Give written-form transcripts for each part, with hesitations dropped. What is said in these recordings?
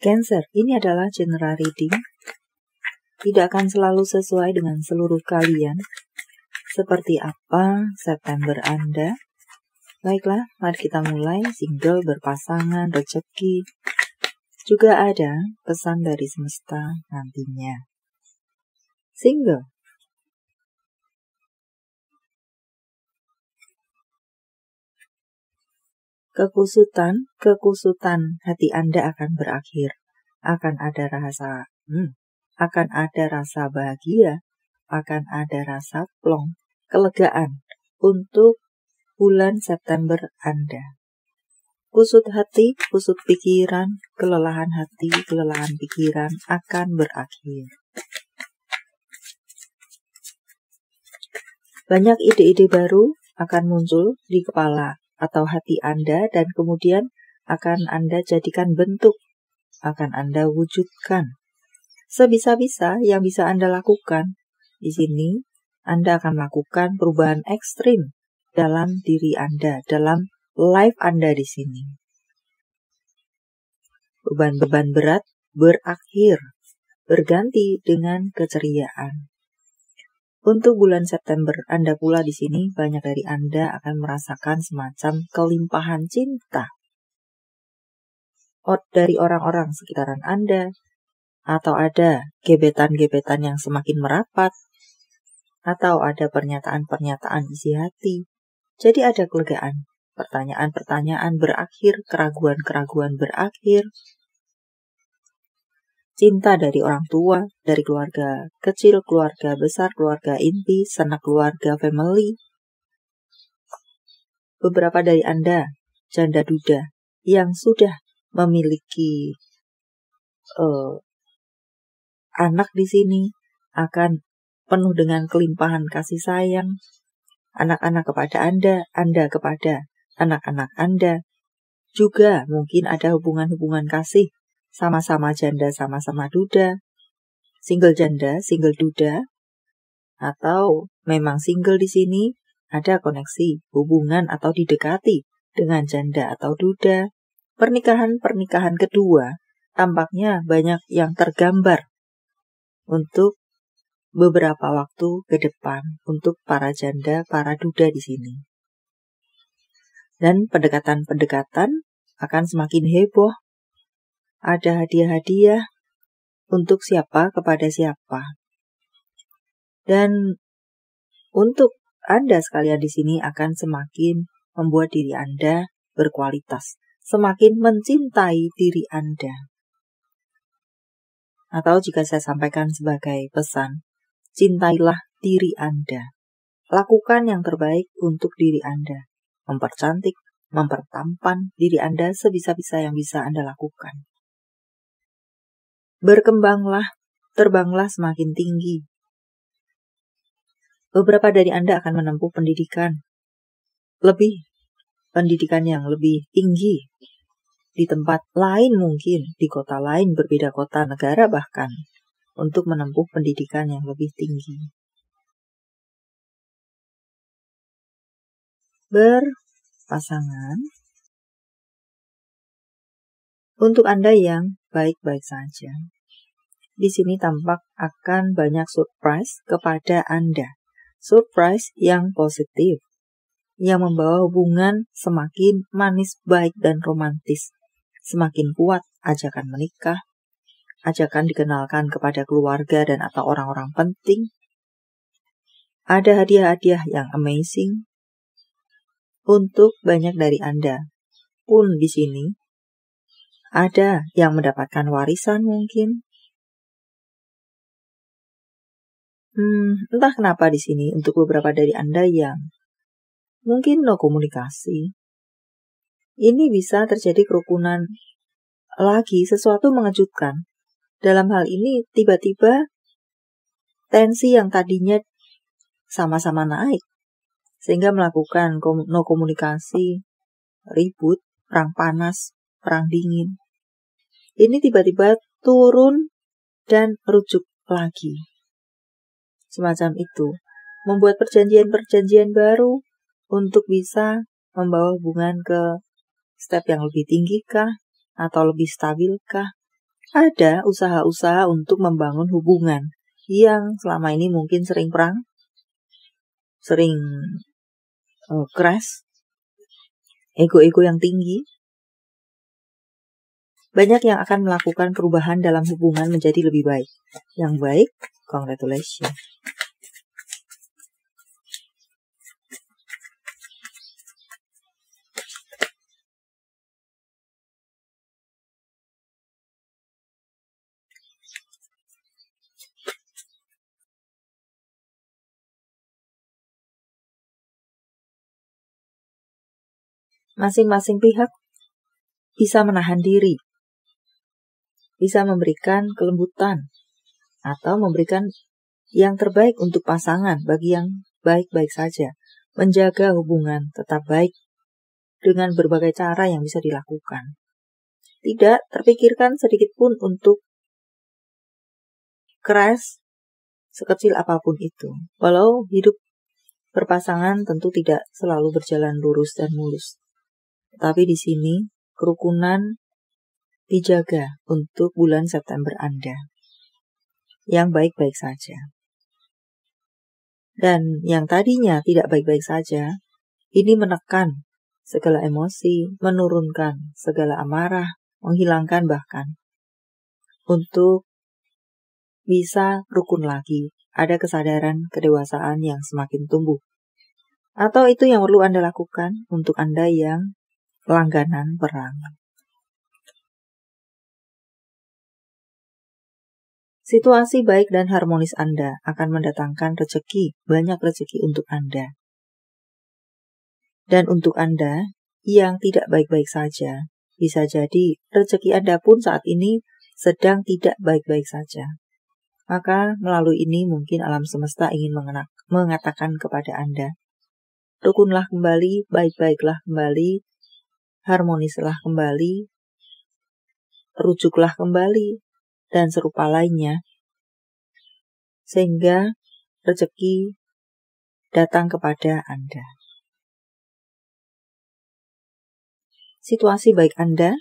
Cancer, ini adalah general reading. Tidak akan selalu sesuai dengan seluruh kalian. Seperti apa September Anda? Baiklah, mari kita mulai. Single, berpasangan, rezeki. Juga ada pesan dari semesta nantinya. Single. Kekusutan hati Anda akan berakhir. Akan ada rasa bahagia, akan ada rasa plong, kelegaan untuk bulan September Anda. Kusut hati, kusut pikiran, kelelahan hati, kelelahan pikiran akan berakhir. Banyak ide-ide baru akan muncul di kepala atau hati Anda dan kemudian akan Anda jadikan bentuk, akan Anda wujudkan. Sebisa-bisa yang bisa Anda lakukan di sini, Anda akan melakukan perubahan ekstrim dalam diri Anda, dalam life Anda di sini. Beban-beban berat berakhir, berganti dengan keceriaan. Untuk bulan September Anda pula di sini, banyak dari Anda akan merasakan semacam kelimpahan cinta dari orang-orang sekitaran Anda, atau ada gebetan-gebetan yang semakin merapat, atau ada pernyataan-pernyataan isi hati. Jadi ada kelegaan, pertanyaan-pertanyaan berakhir, keraguan-keraguan berakhir. Cinta dari orang tua, dari keluarga kecil, keluarga besar, keluarga inti, sanak keluarga, family. Beberapa dari Anda, janda duda, yang sudah memiliki anak di sini, akan penuh dengan kelimpahan kasih sayang. Anak-anak kepada Anda kepada anak-anak Anda. Juga mungkin ada hubungan-hubungan kasih. Sama-sama janda, sama-sama duda, single janda, single duda, atau memang single di sini ada koneksi, hubungan atau didekati dengan janda atau duda. Pernikahan-pernikahan kedua tampaknya banyak yang tergambar untuk beberapa waktu ke depan untuk para janda, para duda di sini. Dan pendekatan-pendekatan akan semakin heboh. Ada hadiah-hadiah untuk siapa, kepada siapa. Dan untuk Anda sekalian di sini akan semakin membuat diri Anda berkualitas. Semakin mencintai diri Anda. Atau jika saya sampaikan sebagai pesan, cintailah diri Anda. Lakukan yang terbaik untuk diri Anda. Mempercantik, mempertampan diri Anda sebisa-bisa yang bisa Anda lakukan. Berkembanglah, terbanglah semakin tinggi. Beberapa dari Anda akan menempuh pendidikan yang lebih tinggi. Di tempat lain mungkin, di kota lain, berbeda kota, negara bahkan, untuk menempuh pendidikan yang lebih tinggi. Berpasangan. Untuk Anda yang baik-baik saja, di sini tampak akan banyak surprise kepada Anda. Surprise yang positif, yang membawa hubungan semakin manis, baik, dan romantis. Semakin kuat ajakan menikah, ajakan dikenalkan kepada keluarga dan atau orang-orang penting. Ada hadiah-hadiah yang amazing untuk banyak dari Anda pun di sini. Ada yang mendapatkan warisan mungkin. Entah kenapa di sini untuk beberapa dari Anda yang mungkin no komunikasi. Ini bisa terjadi kerukunan lagi, sesuatu mengejutkan. Dalam hal ini tiba-tiba tensi yang tadinya sama-sama naik. Sehingga melakukan no komunikasi, ribut, perang panas, perang dingin. Ini tiba-tiba turun dan rujuk lagi. Semacam itu. Membuat perjanjian-perjanjian baru untuk bisa membawa hubungan ke step yang lebih tinggi kah? Atau lebih stabil kah? Ada usaha-usaha untuk membangun hubungan yang selama ini mungkin sering perang, sering crash, ego-ego yang tinggi. Banyak yang akan melakukan perubahan dalam hubungan menjadi lebih baik. Yang baik, congratulations. Masing-masing pihak bisa menahan diri, bisa memberikan kelembutan, atau memberikan yang terbaik untuk pasangan bagi yang baik-baik saja, menjaga hubungan tetap baik dengan berbagai cara yang bisa dilakukan. Tidak terpikirkan sedikit pun untuk crash sekecil apapun itu, walau hidup berpasangan tentu tidak selalu berjalan lurus dan mulus. Tapi di sini kerukunan dijaga untuk bulan September Anda. Yang baik-baik saja. Dan yang tadinya tidak baik-baik saja, ini menekan segala emosi, menurunkan segala amarah, menghilangkan bahkan. Untuk bisa rukun lagi, ada kesadaran kedewasaan yang semakin tumbuh. Atau itu yang perlu Anda lakukan untuk Anda yang langganan perang. Situasi baik dan harmonis Anda akan mendatangkan rezeki, banyak rezeki untuk Anda. Dan untuk Anda yang tidak baik-baik saja, bisa jadi rezeki Anda pun saat ini sedang tidak baik-baik saja. Maka melalui ini mungkin alam semesta ingin mengatakan kepada Anda, rukunlah kembali, baik-baiklah kembali, harmonislah kembali, rujuklah kembali, dan serupa lainnya, sehingga rezeki datang kepada Anda. Situasi baik Anda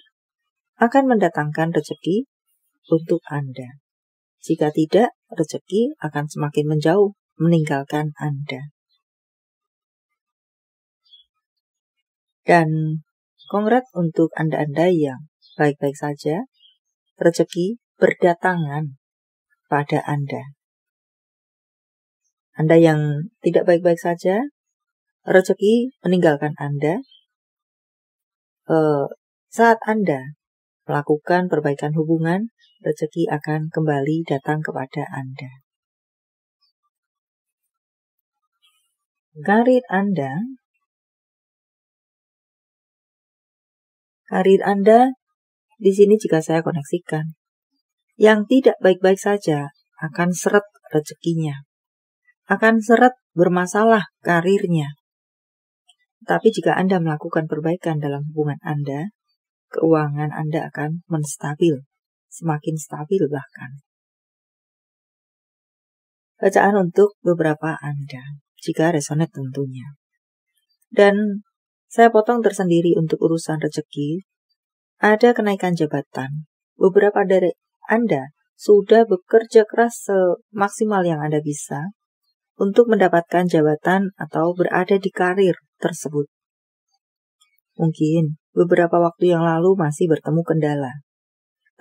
akan mendatangkan rezeki untuk Anda. Jika tidak, rezeki akan semakin menjauh, meninggalkan Anda. Dan kongrat untuk Anda-Anda yang baik-baik saja, rezeki berdatangan pada Anda. Anda yang tidak baik-baik saja, rezeki meninggalkan Anda. Saat Anda melakukan perbaikan hubungan, rezeki akan kembali datang kepada Anda. Karir Anda di sini jika saya koneksikan. Yang tidak baik-baik saja akan seret rezekinya. Akan seret bermasalah karirnya. Tapi jika Anda melakukan perbaikan dalam hubungan Anda, keuangan Anda akan menstabil. Semakin stabil bahkan. Bacaan untuk beberapa Anda, jika resonate tentunya. Dan saya potong tersendiri untuk urusan rezeki. Ada kenaikan jabatan. Beberapa dari Anda sudah bekerja keras semaksimal yang Anda bisa untuk mendapatkan jabatan atau berada di karir tersebut. Mungkin beberapa waktu yang lalu masih bertemu kendala.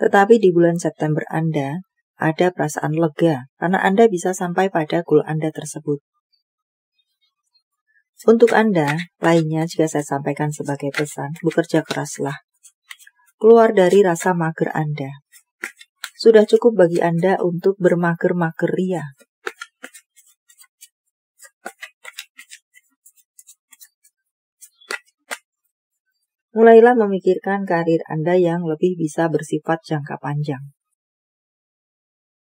Tetapi di bulan September Anda ada perasaan lega karena Anda bisa sampai pada goal Anda tersebut. Untuk Anda, lainnya jika saya sampaikan sebagai pesan, bekerja keraslah. Keluar dari rasa mager Anda. Sudah cukup bagi Anda untuk bermager-mager ria. Mulailah memikirkan karir Anda yang lebih bisa bersifat jangka panjang.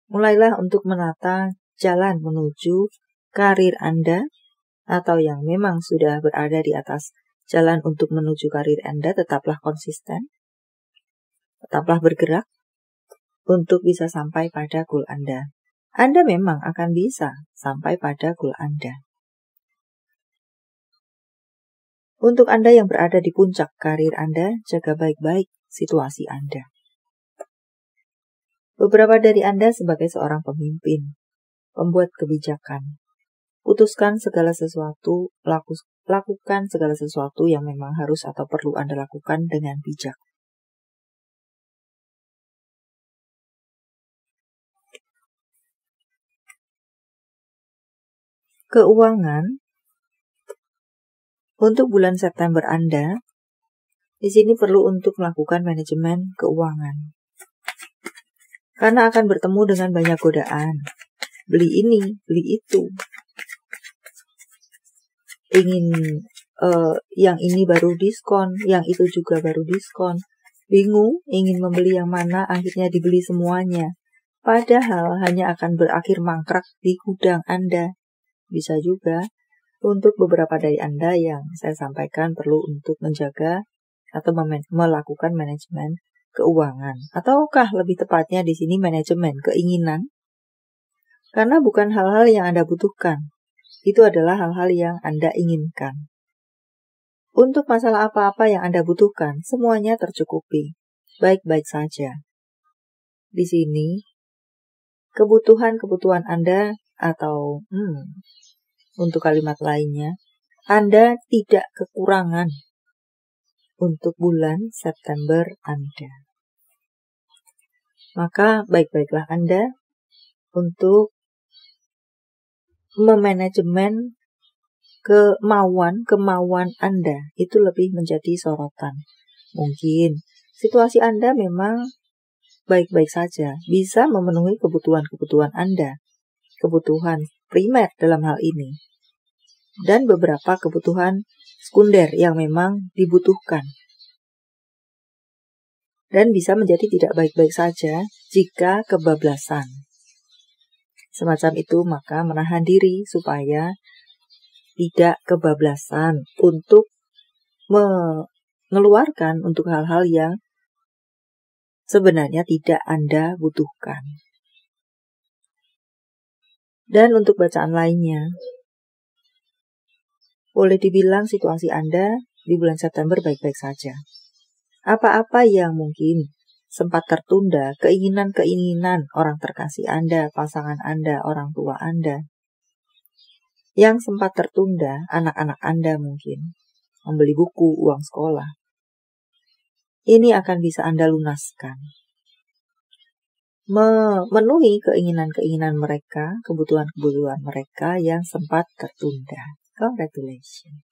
Mulailah untuk menata jalan menuju karir Anda, atau yang memang sudah berada di atas jalan untuk menuju karir Anda, tetaplah konsisten, tetaplah bergerak untuk bisa sampai pada goal Anda. Anda memang akan bisa sampai pada goal Anda. Untuk Anda yang berada di puncak karir Anda, jaga baik-baik situasi Anda. Beberapa dari Anda sebagai seorang pemimpin, pembuat kebijakan. Putuskan segala sesuatu, lakukan segala sesuatu yang memang harus atau perlu Anda lakukan dengan bijak. Keuangan. Untuk bulan September Anda, di sini perlu untuk melakukan manajemen keuangan. Karena akan bertemu dengan banyak godaan. Beli ini, beli itu. Yang ini baru diskon, yang itu juga baru diskon. Bingung, ingin membeli yang mana, akhirnya dibeli semuanya. Padahal hanya akan berakhir mangkrak di gudang Anda. Bisa juga untuk beberapa dari Anda yang saya sampaikan perlu untuk menjaga atau melakukan manajemen keuangan. Ataukah lebih tepatnya di sini manajemen keinginan? Karena bukan hal-hal yang Anda butuhkan. Itu adalah hal-hal yang Anda inginkan. Untuk masalah apa-apa yang Anda butuhkan, semuanya tercukupi. Baik-baik saja. Di sini, kebutuhan-kebutuhan Anda atau untuk kalimat lainnya, Anda tidak kekurangan untuk bulan September Anda. Maka baik-baiklah Anda untuk memanajemen kemauan Anda. Itu lebih menjadi sorotan. Mungkin situasi Anda memang baik-baik saja, bisa memenuhi kebutuhan-kebutuhan Anda, kebutuhan primer dalam hal ini, dan beberapa kebutuhan sekunder yang memang dibutuhkan. Dan bisa menjadi tidak baik-baik saja jika kebablasan. Semacam itu, maka menahan diri supaya tidak kebablasan untuk mengeluarkan untuk hal-hal yang sebenarnya tidak Anda butuhkan. Dan untuk bacaan lainnya, boleh dibilang situasi Anda di bulan September baik-baik saja. Apa-apa yang mungkin sempat tertunda, keinginan-keinginan orang terkasih Anda, pasangan Anda, orang tua Anda, yang sempat tertunda, anak-anak Anda mungkin, membeli buku, uang sekolah, ini akan bisa Anda lunaskan. Memenuhi keinginan-keinginan mereka, kebutuhan-kebutuhan mereka yang sempat tertunda. Congratulations.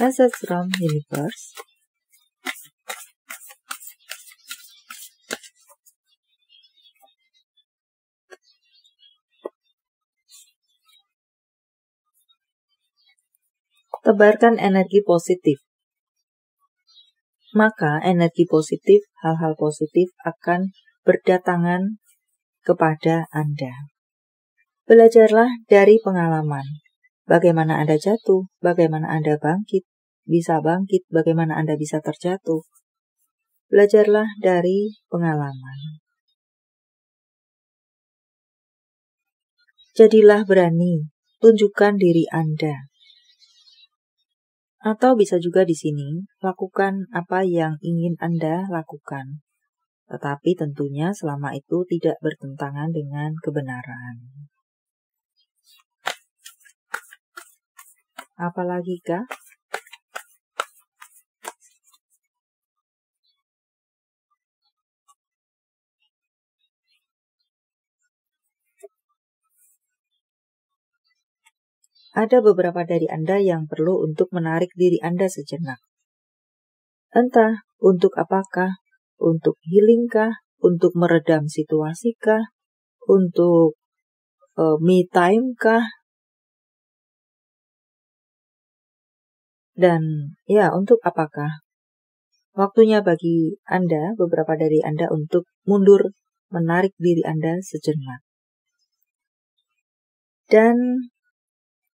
Message from Universe. Tebarkan energi positif. Maka energi positif, hal-hal positif akan berdatangan kepada Anda. Belajarlah dari pengalaman. Bagaimana Anda jatuh, bagaimana Anda bangkit, bagaimana Anda bisa terjatuh. Belajarlah dari pengalaman. Jadilah berani, tunjukkan diri Anda. Atau bisa juga di sini, lakukan apa yang ingin Anda lakukan. Tetapi tentunya selama itu tidak bertentangan dengan kebenaran. Apalagi kah? Ada beberapa dari Anda yang perlu untuk menarik diri Anda sejenak. Entah untuk apakah, untuk healing kah, untuk meredam situasi kah, untuk me time kah, dan ya untuk apakah. Waktunya bagi Anda, beberapa dari Anda untuk mundur, menarik diri Anda sejenak. Dan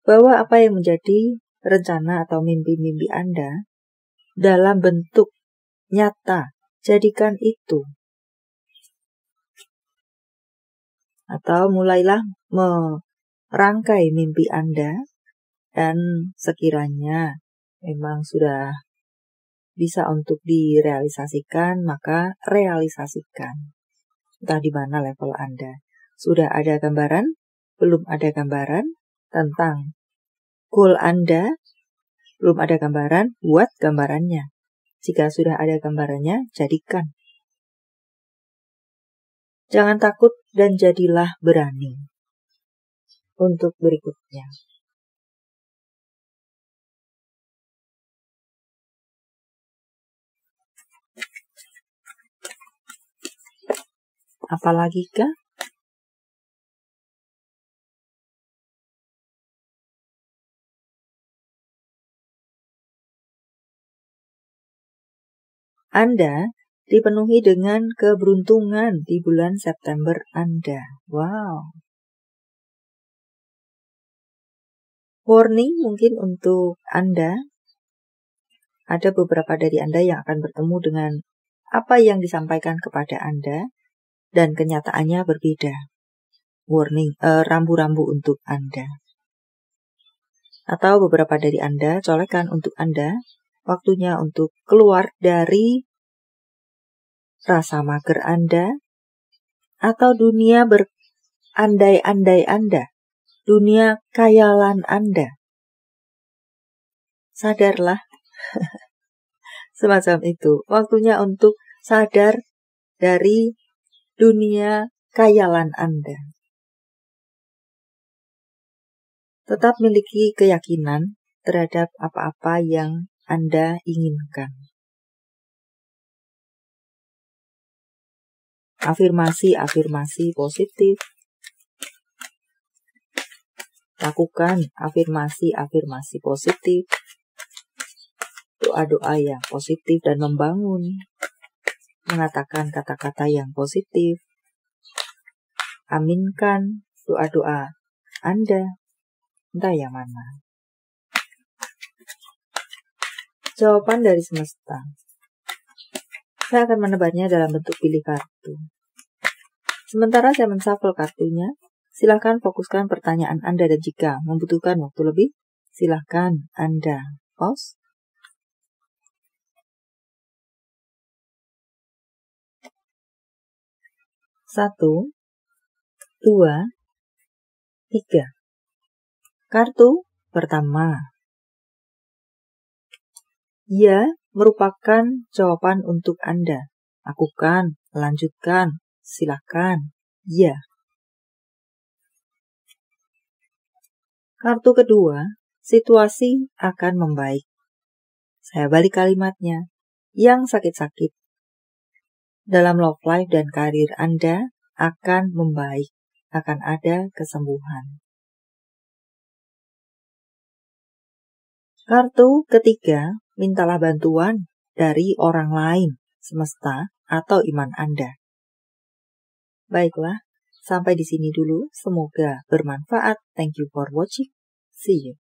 bahwa apa yang menjadi rencana atau mimpi-mimpi Anda dalam bentuk nyata, jadikan itu. Atau mulailah merangkai mimpi Anda, dan sekiranya memang sudah bisa untuk direalisasikan, maka realisasikan. Entah di mana level Anda. Sudah ada gambaran? Belum ada gambaran tentang goal Anda? Belum ada gambaran? Buat gambarannya. Jika sudah ada gambarannya, jadikan. Jangan takut dan jadilah berani. Untuk berikutnya. Apalagi kah? Anda dipenuhi dengan keberuntungan di bulan September Anda. Wow. Warning mungkin untuk Anda. Ada beberapa dari Anda yang akan bertemu dengan apa yang disampaikan kepada Anda. Dan kenyataannya berbeda. Warning, rambu-rambu untuk Anda. Atau beberapa dari Anda, colekan untuk Anda. Waktunya untuk keluar dari rasa mager Anda atau dunia berandai-andai Anda, dunia khayalan Anda. Sadarlah, semacam itu. Waktunya untuk sadar dari dunia khayalan Anda. Tetap miliki keyakinan terhadap apa-apa yang Anda inginkan. Afirmasi-afirmasi positif. Lakukan afirmasi-afirmasi positif. Doa-doa yang positif dan membangun. Mengatakan kata-kata yang positif. Aminkan doa-doa Anda. Entah yang mana. Jawaban dari semesta. Saya akan menebarnya dalam bentuk pilih kartu. Sementara saya men-shuffle kartunya, silakan fokuskan pertanyaan Anda dan jika membutuhkan waktu lebih, silakan Anda pause. Satu, dua, tiga. Kartu pertama. Ya, merupakan jawaban untuk Anda. Lakukan, lanjutkan, silakan. Ya. Kartu kedua, situasi akan membaik. Saya balik kalimatnya. Yang sakit-sakit dalam love life dan karir Anda akan membaik, akan ada kesembuhan. Kartu ketiga, mintalah bantuan dari orang lain, semesta, atau iman Anda. Baiklah, sampai di sini dulu. Semoga bermanfaat. Thank you for watching. See you.